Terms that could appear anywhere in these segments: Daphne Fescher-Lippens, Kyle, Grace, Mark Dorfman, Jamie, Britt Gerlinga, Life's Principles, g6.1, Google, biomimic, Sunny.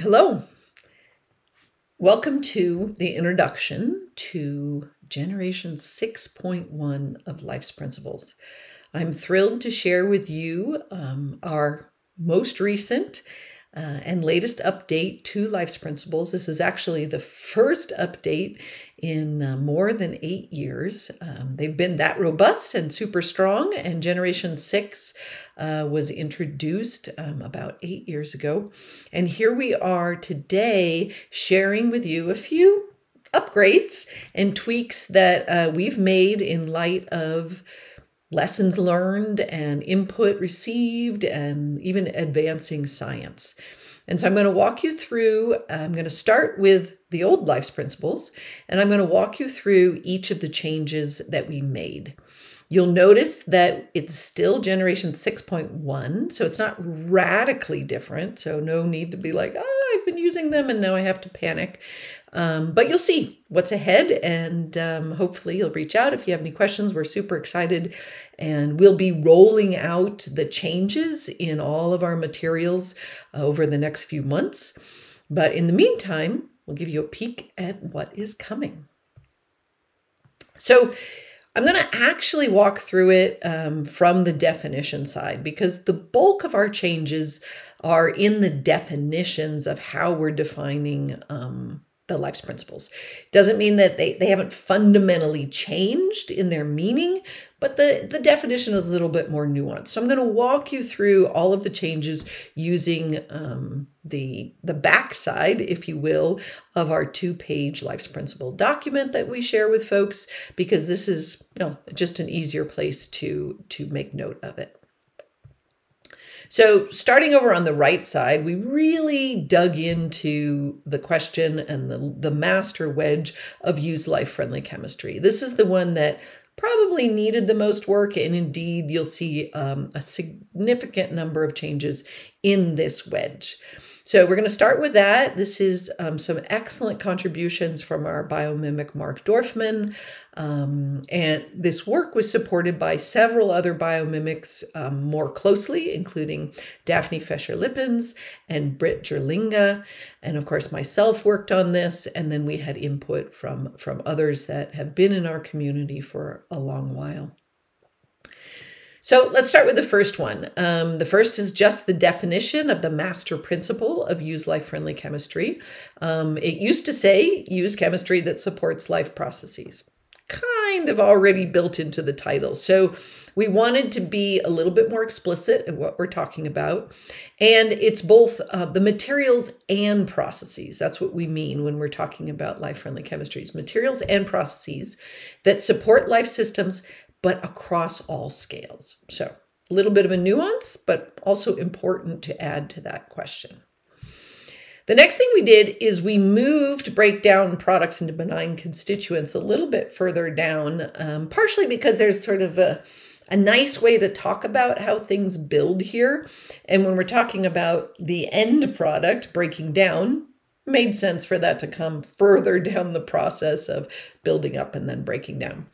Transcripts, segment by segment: Hello. Welcome to the introduction to Generation 6.1 of Life's Principles. I'm thrilled to share with you our most recent and latest update to Life's Principles. This is actually the first update in more than 8 years. They've been that robust and super strong, and Generation 6 was introduced about 8 years ago. And here we are today sharing with you a few upgrades and tweaks that we've made in light of lessons learned and input received and even advancing science. And so I'm going to walk you through, I'm going to start with the old Life's Principles, and I'm going to walk you through each of the changes that we made. You'll notice that it's still Generation 6.1, so it's not radically different. So no need to be like, oh, I've been using them and now I have to panic. But you'll see what's ahead, and hopefully you'll reach out if you have any questions. We're super excited, and we'll be rolling out the changes in all of our materials over the next few months. But in the meantime, we'll give you a peek at what is coming. So I'm going to actually walk through it from the definition side, because the bulk of our changes are in the definitions of how we're defining the Life's Principles. Doesn't mean that they haven't fundamentally changed in their meaning, but the definition is a little bit more nuanced. So I'm going to walk you through all of the changes using the backside, if you will, of our two-page Life's Principle document that we share with folks, because this is, you know, just an easier place to make note of it. So starting over on the right side, we really dug into the question and the master wedge of use life-friendly chemistry. This is the one that probably needed the most work, and indeed you'll see a significant number of changes in this wedge. So we're going to start with that. This is some excellent contributions from our biomimic Mark Dorfman. And this work was supported by several other biomimics more closely, including Daphne Fescher-Lippens and Britt Gerlinga. And of course, myself worked on this. And then we had input from others that have been in our community for a long while. So let's start with the first one. The first is just the definition of the master principle of use life-friendly chemistry. It used to say, use chemistry that supports life processes. Kind of already built into the title. So we wanted to be a little bit more explicit in what we're talking about. And it's both the materials and processes. That's what we mean when we're talking about life-friendly chemistries. Materials and processes that support life systems, but across all scales. So a little bit of a nuance, but also important to add to that question. The next thing we did is we moved breakdown products into benign constituents a little bit further down, partially because there's sort of a nice way to talk about how things build here. And when we're talking about the end product breaking down, made sense for that to come further down the process of building up and then breaking down.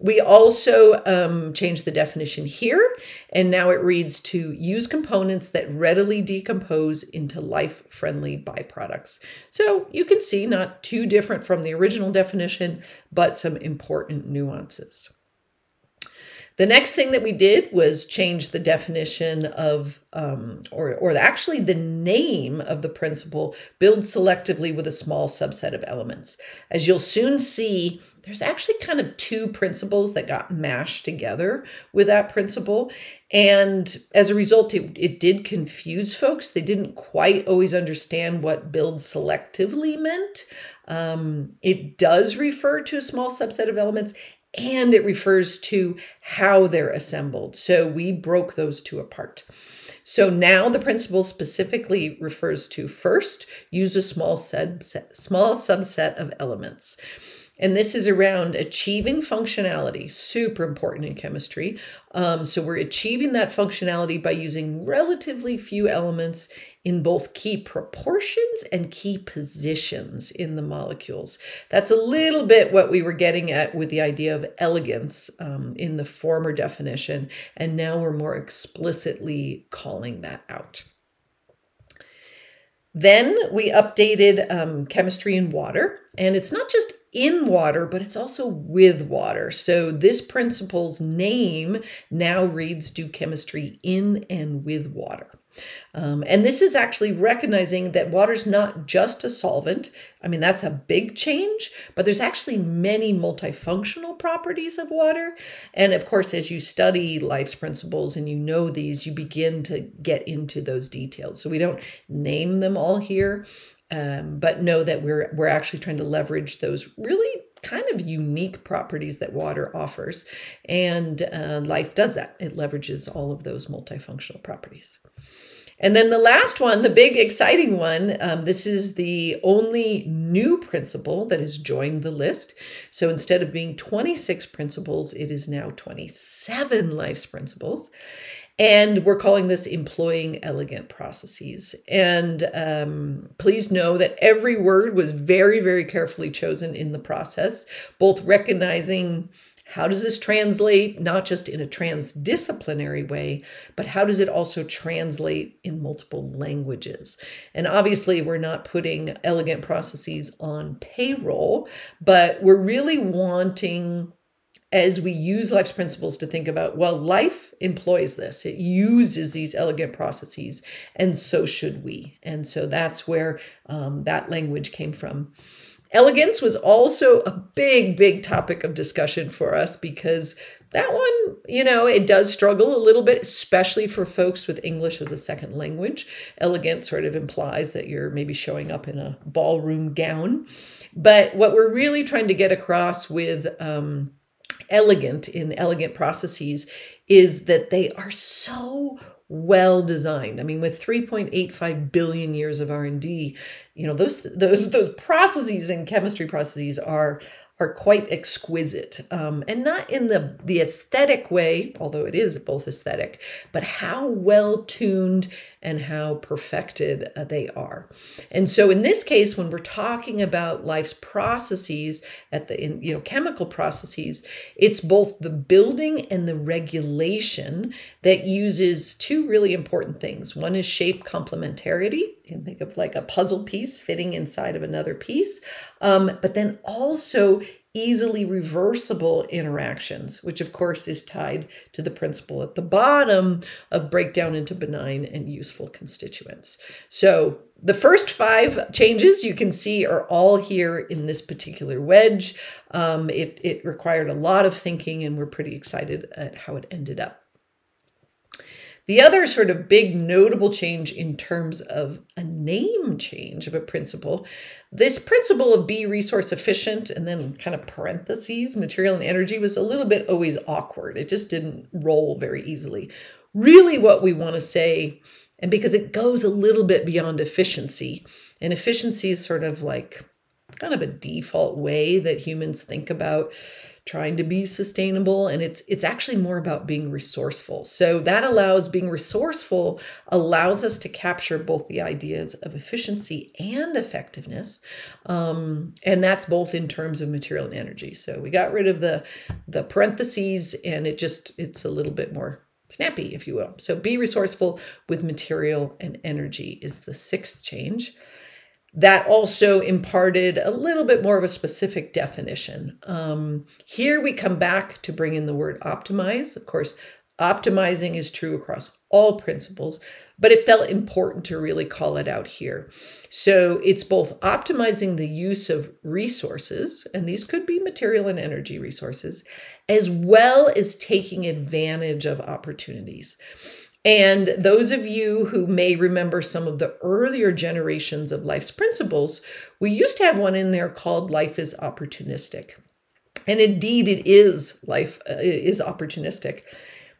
We also changed the definition here, and now it reads to use components that readily decompose into life-friendly byproducts. So you can see not too different from the original definition, but some important nuances. The next thing that we did was change the definition of, or actually the name of the principle, build selectively with a small subset of elements. As you'll soon see, there's actually kind of two principles that got mashed together with that principle. And as a result, it did confuse folks. They didn't quite always understand what build selectively meant. It does refer to a small subset of elements, and it refers to how they're assembled. So we broke those two apart. So now the principle specifically refers to, first, use a small subset of elements. And this is around achieving functionality, super important in chemistry. So we're achieving that functionality by using relatively few elements in both key proportions and key positions in the molecules. That's a little bit what we were getting at with the idea of elegance in the former definition, and now we're more explicitly calling that out. Then we updated chemistry in water, and it's not just in water, but it's also with water. So this principle's name now reads Do Chemistry in and with Water. And this is actually recognizing that water's not just a solvent. I mean, that's a big change, but there's actually many multifunctional properties of water. And of course, as you study Life's Principles and you know these, you begin to get into those details. So we don't name them all here, but know that we're actually trying to leverage those really kind of unique properties that water offers. And life does that. It leverages all of those multifunctional properties. And then the last one, the big exciting one, this is the only new principle that has joined the list. So instead of being 26 principles, it is now 27 Life's Principles. And we're calling this Employing Elegant Processes. And please know that every word was very, very carefully chosen in the process, both recognizing how does this translate, not just in a transdisciplinary way, but how does it also translate in multiple languages? And obviously, we're not putting elegant processes on payroll, but we're really wanting, as we use Life's Principles, to think about, well, life employs this. It uses these elegant processes, and so should we. And so that's where that language came from. Elegance was also a big, big topic of discussion for us because that one, you know, it does struggle a little bit, especially for folks with English as a second language. Elegance sort of implies that you're maybe showing up in a ballroom gown. But what we're really trying to get across with elegant in elegant processes is that they are so well designed. I mean, with 3.85 billion years of R&D, you know, those processes and chemistry processes are quite exquisite, and not in the aesthetic way, although it is both aesthetic, but how well tuned and how perfected they are. And so in this case, when we're talking about life's processes chemical processes, it's both the building and the regulation that uses two really important things. One is shape complementarity. You can think of like a puzzle piece fitting inside of another piece, but then also easily reversible interactions, which of course is tied to the principle at the bottom of breakdown into benign and useful constituents. So the first five changes you can see are all here in this particular wedge. It required a lot of thinking, and we're pretty excited at how it ended up. The other sort of big notable change in terms of a name change of a principle, this principle of be resource efficient and then kind of parentheses, material and energy, was a little bit always awkward. It just didn't roll very easily. Really what we want to say, and because it goes a little bit beyond efficiency, and efficiency is sort of like kind of a default way that humans think about trying to be sustainable, and it's actually more about being resourceful. So that being resourceful allows us to capture both the ideas of efficiency and effectiveness, and that's both in terms of material and energy. So we got rid of the parentheses, and it's a little bit more snappy, if you will. So be resourceful with material and energy is the sixth change. That also imparted a little bit more of a specific definition. Here we come back to bring in the word optimize. Of course, optimizing is true across all principles, but it felt important to really call it out here. So it's both optimizing the use of resources, and these could be material and energy resources, as well as taking advantage of opportunities. And those of you who may remember some of the earlier generations of Life's Principles, we used to have one in there called Life is Opportunistic. And indeed it is, life is opportunistic,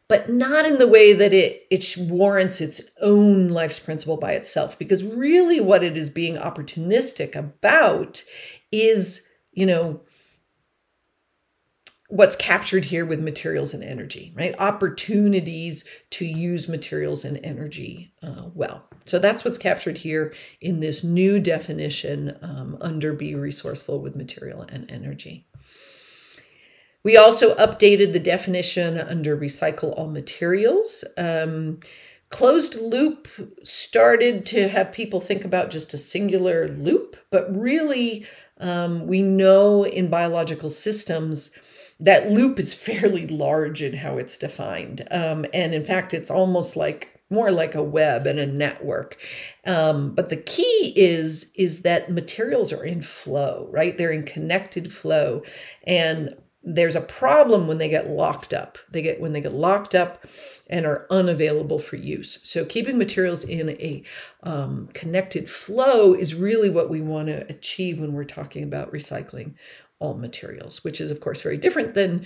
but not in the way that it warrants its own Life's Principle by itself, because really what it is being opportunistic about is, you know, what's captured here with materials and energy, right? Opportunities to use materials and energy well. So that's what's captured here in this new definition under be resourceful with material and energy. We also updated the definition under recycle all materials Closed loop started to have people think about just a singular loop, but really we know in biological systems that loop is fairly large in how it's defined. And in fact, it's almost like more like a web and a network. But the key is that materials are in flow, right? They're in connected flow. And there's a problem when they get locked up. When they get locked up and are unavailable for use. So keeping materials in a connected flow is really what we want to achieve when we're talking about recycling all materials, which is of course very different than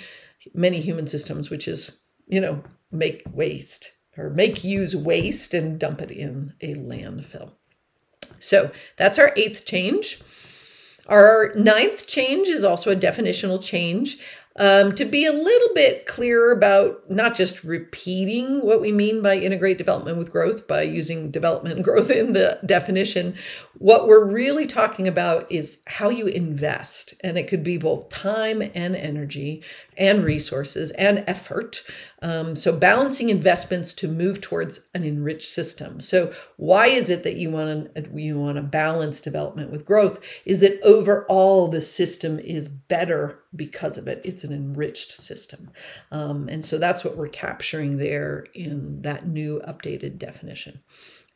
many human systems, which is, you know, make waste or make use waste and dump it in a landfill. So that's our 8th change. Our 9th change is also a definitional change to be a little bit clearer about not just repeating what we mean by integrate development with growth by using development and growth in the definition. What we're really talking about is how you invest, and it could be both time and energy and resources and effort. So balancing investments to move towards an enriched system. So why is it that you want to balance development with growth? Is that overall the system is better because of it. It's an enriched system. And so that's what we're capturing there in that new updated definition.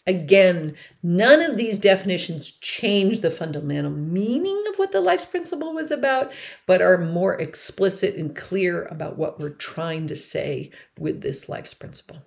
Again, none of these definitions change the fundamental meaning of what the Life's Principle was about, but are more explicit and clear about what we're trying to say with this Life's Principle.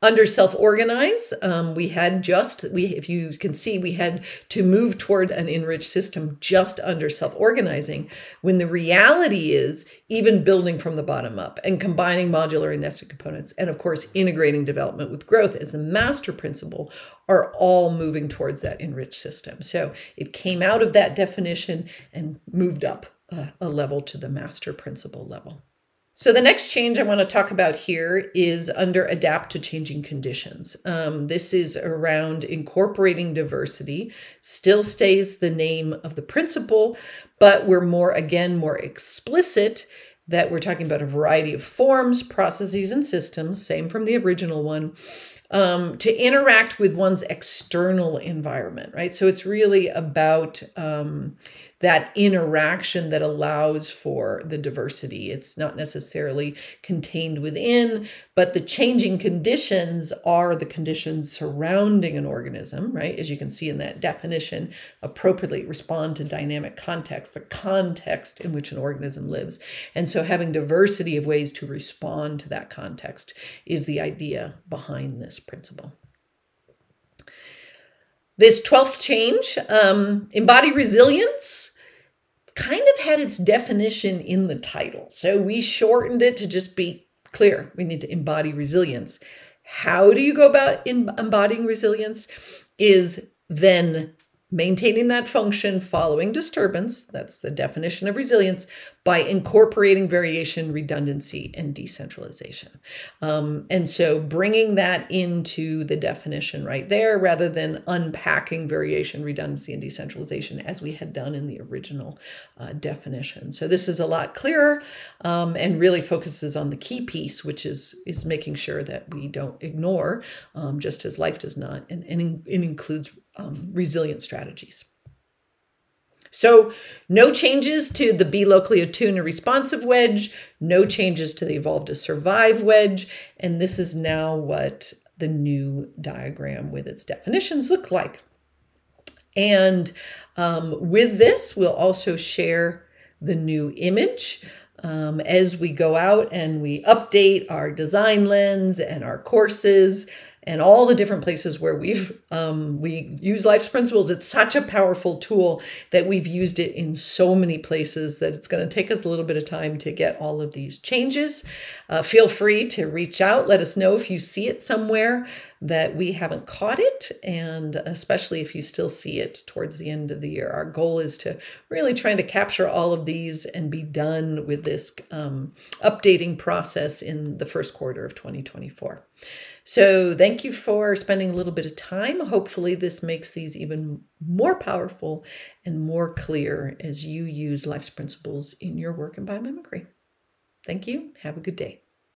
Under self-organize, if you can see, we had to move toward an enriched system just under self-organizing, when the reality is even building from the bottom up and combining modular and nested components, and of course, integrating development with growth as the master principle are all moving towards that enriched system. So it came out of that definition and moved up a level to the master principle level. So the next change I want to talk about here is under adapt to changing conditions. This is around incorporating diversity, still stays the name of the principle, but we're more explicit that we're talking about a variety of forms, processes, and systems, same from the original one, to interact with one's external environment, right? So it's really about that interaction that allows for the diversity. It's not necessarily contained within, but the changing conditions are the conditions surrounding an organism, right? As you can see in that definition, appropriately respond to dynamic context, the context in which an organism lives. And so having diversity of ways to respond to that context is the idea behind this principle. This 12th change, embody resilience, kind of had its definition in the title. So we shortened it to just be clear. We need to embody resilience. How do you go about embodying resilience? Is then maintaining that function following disturbance, that's the definition of resilience, by incorporating variation, redundancy, and decentralization. And so bringing that into the definition right there, rather than unpacking variation, redundancy, and decentralization as we had done in the original definition. So this is a lot clearer and really focuses on the key piece, which is making sure that we don't ignore, just as life does not, and it includes resilient strategies. So no changes to the be locally attuned and responsive wedge, no changes to the evolve to survive wedge, and this is now what the new diagram with its definitions look like. And with this, we'll also share the new image as we go out and we update our design lens and our courses and all the different places where we use Life's Principles. It's such a powerful tool that we've used it in so many places that it's going to take us a little bit of time to get all of these changes. Feel free to reach out. Let us know if you see it somewhere that we haven't caught it, and especially if you still see it towards the end of the year. Our goal is to really try to capture all of these and be done with this updating process in the first quarter of 2024. So thank you for spending a little bit of time. Hopefully this makes these even more powerful and more clear as you use Life's Principles in your work in biomimicry. Thank you. Have a good day.